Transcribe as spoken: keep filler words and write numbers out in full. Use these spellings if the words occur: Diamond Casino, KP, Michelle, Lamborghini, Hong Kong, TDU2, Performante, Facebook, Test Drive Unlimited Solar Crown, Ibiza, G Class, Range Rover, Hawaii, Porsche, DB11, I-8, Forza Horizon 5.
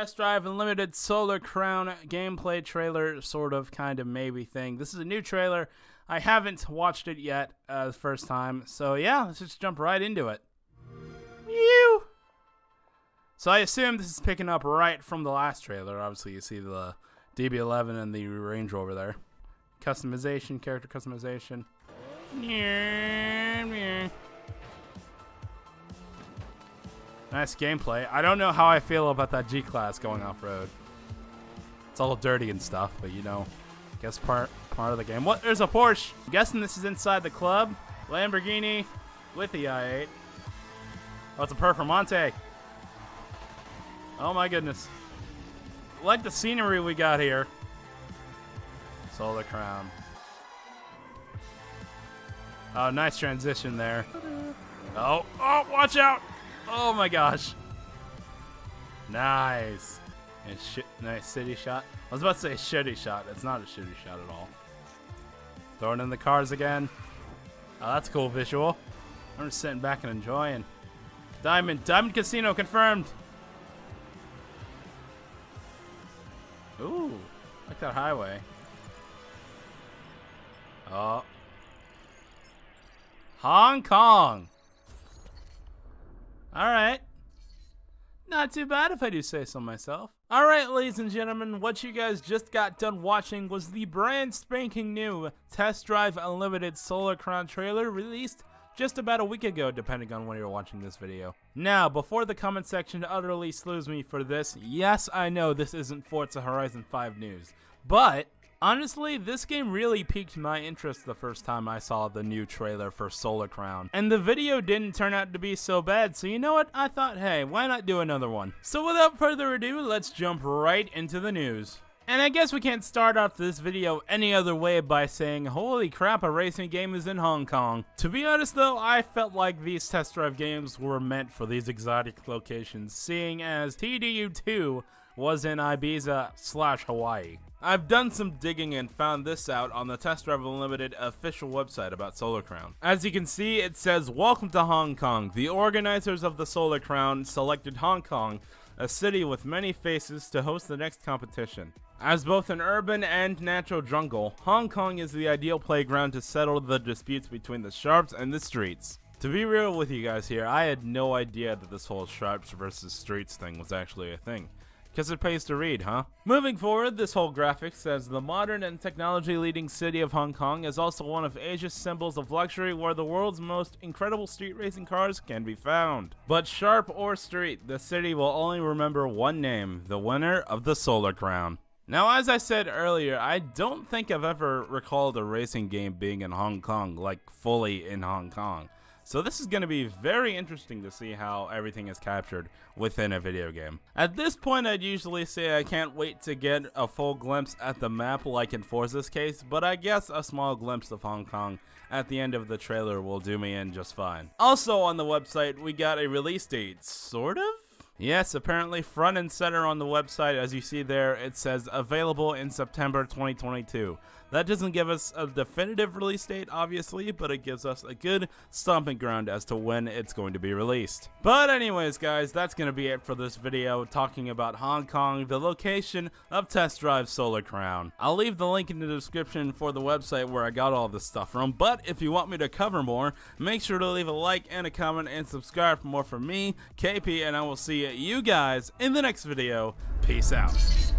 Test Drive Unlimited Solar Crown gameplay trailer, sort of, kind of, maybe thing. This is a new trailer. I haven't watched it yet uh, the first time, so yeah, let's just jump right into it. Mew! So I assume this is picking up right from the last trailer. Obviously, you see the D B eleven and the Range Rover there. Customization, character customization. Nice gameplay. I don't know how I feel about that G Class going off-road. It's all dirty and stuff, but you know, I guess part part of the game. What? There's a Porsche. I'm guessing this is inside the club. Lamborghini with the I eight. Oh, it's a Performante. Oh my goodness. I like the scenery we got here. Solar Crown. Oh, nice transition there. Oh, oh, watch out! Oh my gosh. Nice. And sh nice shitty shot. I was about to say shitty shot. It's not a shitty shot at all. Throwing in the cars again. Oh, that's a cool visual. I'm just sitting back and enjoying. Diamond. Diamond Casino confirmed. Ooh. Like that highway. Oh. Hong Kong. Alright. Not too bad if I do say so myself. Alright, ladies and gentlemen, what you guys just got done watching was the brand spanking new Test Drive Unlimited Solar Crown trailer released just about a week ago, depending on when you're watching this video. Now, before the comment section utterly slews me for this, yes, I know this isn't Forza Horizon five news, but honestly, this game really piqued my interest the first time I saw the new trailer for Solar Crown. And the video didn't turn out to be so bad, so you know what? I thought, hey, why not do another one? So without further ado, let's jump right into the news. And I guess we can't start off this video any other way by saying, holy crap, a racing game is in Hong Kong. To be honest though, I felt like these Test Drive games were meant for these exotic locations, seeing as T D U two was in Ibiza slash Hawaii. I've done some digging and found this out on the Test Drive Unlimited official website about Solar Crown. As you can see, it says, "Welcome to Hong Kong. The organizers of the Solar Crown selected Hong Kong, a city with many faces, to host the next competition. As both an urban and natural jungle, Hong Kong is the ideal playground to settle the disputes between the sharps and the streets." To be real with you guys here, I had no idea that this whole sharps versus streets thing was actually a thing. Because it pays to read, huh? Moving forward, this whole graphic says, "The modern and technology-leading city of Hong Kong is also one of Asia's symbols of luxury, where the world's most incredible street racing cars can be found. But sharp or street, the city will only remember one name, the winner of the Solar Crown." Now, as I said earlier, I don't think I've ever recalled a racing game being in Hong Kong, like fully in Hong Kong. So this is going to be very interesting to see how everything is captured within a video game. At this point, I'd usually say I can't wait to get a full glimpse at the map like in Forza's case, but I guess a small glimpse of Hong Kong at the end of the trailer will do me in just fine. Also on the website, we got a release date, sort of? Yes, apparently front and center on the website, as you see there, it says available in September twenty twenty-two. That doesn't give us a definitive release date, obviously, but it gives us a good stomping ground as to when it's going to be released. But anyways, guys, that's going to be it for this video talking about Hong Kong, the location of Test Drive Solar Crown. I'll leave the link in the description for the website where I got all this stuff from, but if you want me to cover more, make sure to leave a like and a comment and subscribe for more from me, K P, and I will see you guys in the next video. Peace out.